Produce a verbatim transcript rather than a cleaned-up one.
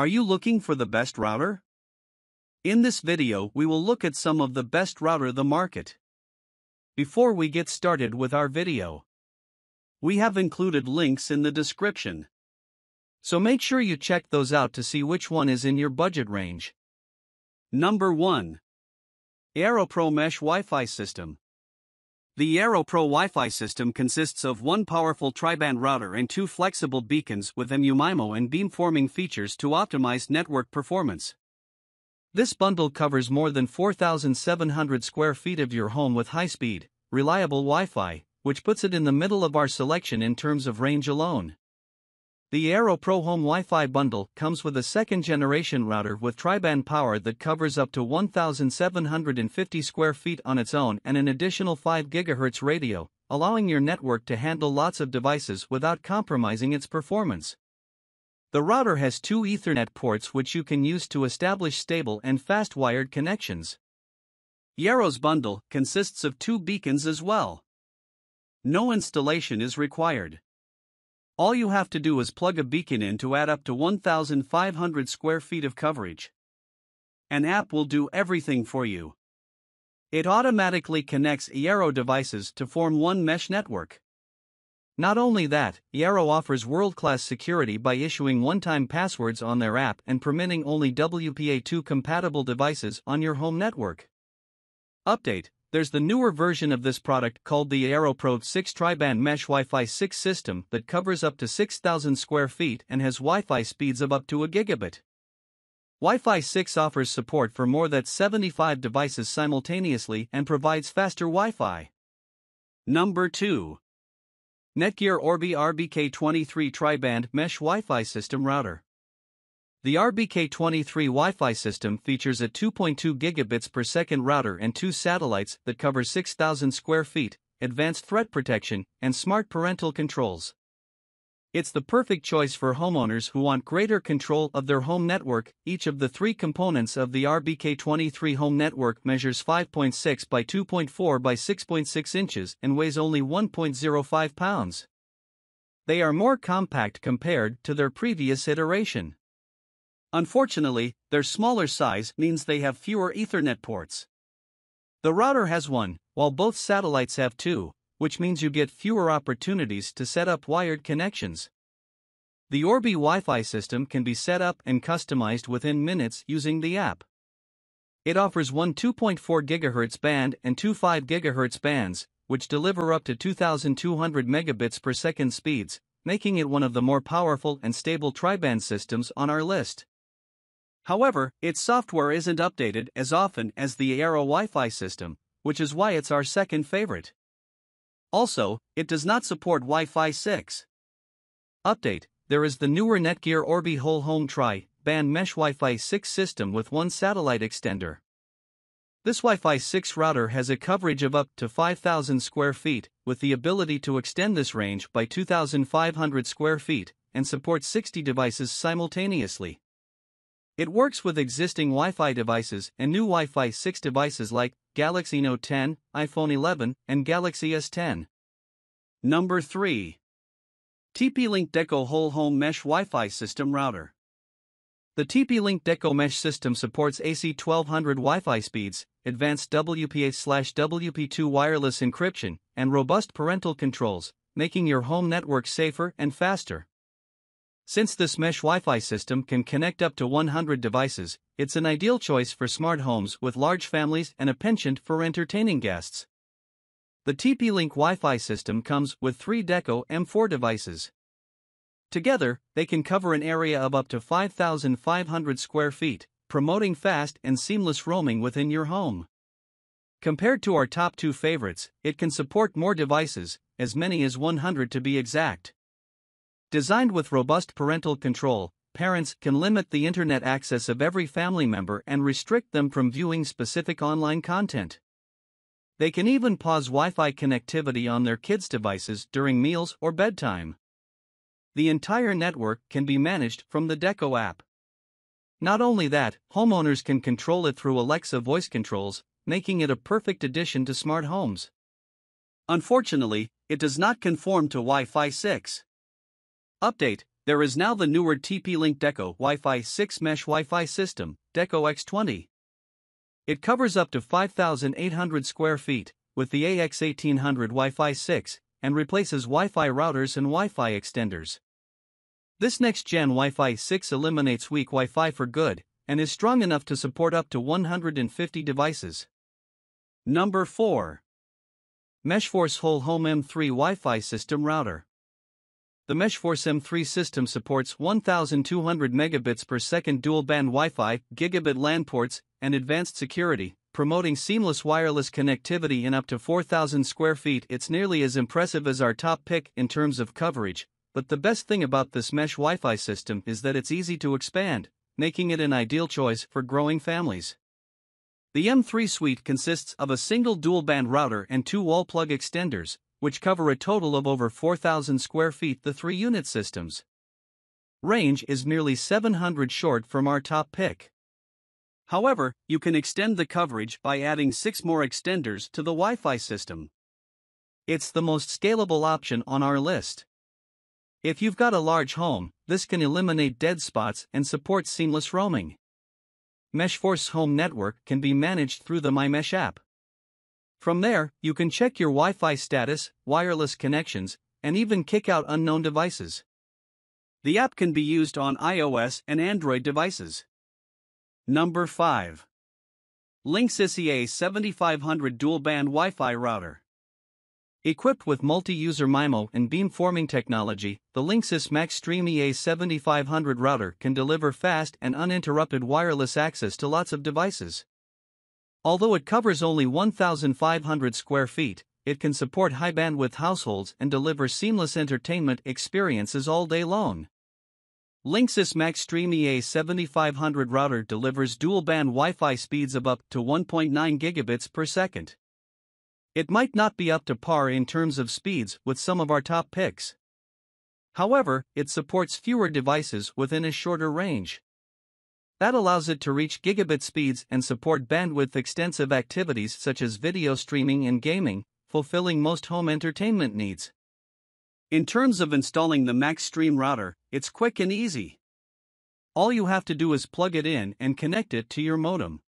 Are you looking for the best router? In this video we will look at some of the best router the market. Before we get started with our video, we have included links in the description, so make sure you check those out to see which one is in your budget range. Number one. Eero Pro Mesh Wi-Fi System. The Eero Pro Wi-Fi system consists of one powerful tri-band router and two flexible beacons with M U M I M O and beamforming features to optimize network performance. This bundle covers more than four thousand seven hundred square feet of your home with high-speed, reliable Wi-Fi, which puts it in the middle of our selection in terms of range alone. The Eero Pro Home Wi-Fi bundle comes with a second-generation router with tri-band power that covers up to one thousand seven hundred fifty square feet on its own and an additional five gigahertz radio, allowing your network to handle lots of devices without compromising its performance. The router has two Ethernet ports which you can use to establish stable and fast wired connections. Eero's bundle consists of two beacons as well. No installation is required. All you have to do is plug a beacon in to add up to one thousand five hundred square feet of coverage. An app will do everything for you. It automatically connects Eero devices to form one mesh network. Not only that, Eero offers world-class security by issuing one-time passwords on their app and permitting only W P A two compatible devices on your home network. Update: there's the newer version of this product called the Eero Pro six Tri-Band Mesh Wi-Fi six system that covers up to six thousand square feet and has Wi-Fi speeds of up to a gigabit. Wi-Fi six offers support for more than seventy-five devices simultaneously and provides faster Wi-Fi. Number two. Netgear Orbi R B K twenty-three Tri-Band Mesh Wi-Fi System Router. The R B K twenty-three Wi-Fi system features a two point two gigabits per second router and two satellites that cover six thousand square feet, advanced threat protection, and smart parental controls. It's the perfect choice for homeowners who want greater control of their home network. Each of the three components of the R B K twenty-three home network measures five point six by two point four by six point six inches and weighs only one point zero five pounds. They are more compact compared to their previous iteration. Unfortunately, their smaller size means they have fewer Ethernet ports. The router has one, while both satellites have two, which means you get fewer opportunities to set up wired connections. The Orbi Wi-Fi system can be set up and customized within minutes using the app. It offers one two point four gigahertz band and two five gigahertz bands, which deliver up to two thousand two hundred megabits per second speeds, making it one of the more powerful and stable tri-band systems on our list. However, its software isn't updated as often as the Eero Wi-Fi system, which is why it's our second favorite. Also, it does not support Wi-Fi six. Update: there is the newer Netgear Orbi Whole Home Tri-Band Mesh Wi-Fi six system with one satellite extender. This Wi-Fi six router has a coverage of up to five thousand square feet, with the ability to extend this range by two thousand five hundred square feet, and supports sixty devices simultaneously. It works with existing Wi-Fi devices and new Wi-Fi six devices like Galaxy Note ten, iPhone eleven, and Galaxy S ten. Number three. T P-Link Deco Whole Home Mesh Wi-Fi System Router. The T P-Link Deco Mesh system supports A C twelve hundred Wi-Fi speeds, advanced W P A slash W P two wireless encryption, and robust parental controls, making your home network safer and faster. Since this mesh Wi-Fi system can connect up to one hundred devices, it's an ideal choice for smart homes with large families and a penchant for entertaining guests. The T P-Link Wi-Fi system comes with three Deco M four devices. Together, they can cover an area of up to five thousand five hundred square feet, promoting fast and seamless roaming within your home. Compared to our top two favorites, it can support more devices, as many as one hundred to be exact. Designed with robust parental control, parents can limit the internet access of every family member and restrict them from viewing specific online content. They can even pause Wi-Fi connectivity on their kids' devices during meals or bedtime. The entire network can be managed from the Deco app. Not only that, homeowners can control it through Alexa voice controls, making it a perfect addition to smart homes. Unfortunately, it does not conform to Wi-Fi six. Update: There is now the newer T P-Link Deco Wi-Fi six Mesh Wi-Fi system, Deco X twenty. It covers up to five thousand eight hundred square feet with the A X eighteen hundred Wi-Fi six and replaces Wi-Fi routers and Wi-Fi extenders. This next-gen Wi-Fi six eliminates weak Wi-Fi for good and is strong enough to support up to one hundred fifty devices. Number four. MeshForce Whole Home M three Wi-Fi System Router. The MeshForce M three system supports one thousand two hundred megabits per second dual-band Wi-Fi, gigabit LAN ports, and advanced security, promoting seamless wireless connectivity in up to four thousand square feet. It's nearly as impressive as our top pick in terms of coverage, but the best thing about this mesh Wi-Fi system is that it's easy to expand, making it an ideal choice for growing families. The M three suite consists of a single dual-band router and two wall plug extenders, which cover a total of over four thousand square feet. The three unit systems range is merely seven hundred short from our top pick. However, you can extend the coverage by adding six more extenders to the Wi-Fi system. It's the most scalable option on our list. If you've got a large home, this can eliminate dead spots and support seamless roaming. MeshForce Home Network can be managed through the MyMesh app. From there, you can check your Wi-Fi status, wireless connections, and even kick out unknown devices. The app can be used on iOS and Android devices. Number five. Linksys E A seventy-five hundred Dual-Band Wi-Fi Router. Equipped with multi-user MIMO and beamforming technology, the Linksys MaxStream E A seventy-five hundred router can deliver fast and uninterrupted wireless access to lots of devices. Although it covers only one thousand five hundred square feet, it can support high-bandwidth households and deliver seamless entertainment experiences all day long. Linksys MaxStream E A seventy-five hundred router delivers dual-band Wi-Fi speeds of up to one point nine gigabits per second. It might not be up to par in terms of speeds with some of our top picks. However, it supports fewer devices within a shorter range. That allows it to reach gigabit speeds and support bandwidth-extensive activities such as video streaming and gaming, fulfilling most home entertainment needs. In terms of installing the MaxStream router, it's quick and easy. All you have to do is plug it in and connect it to your modem.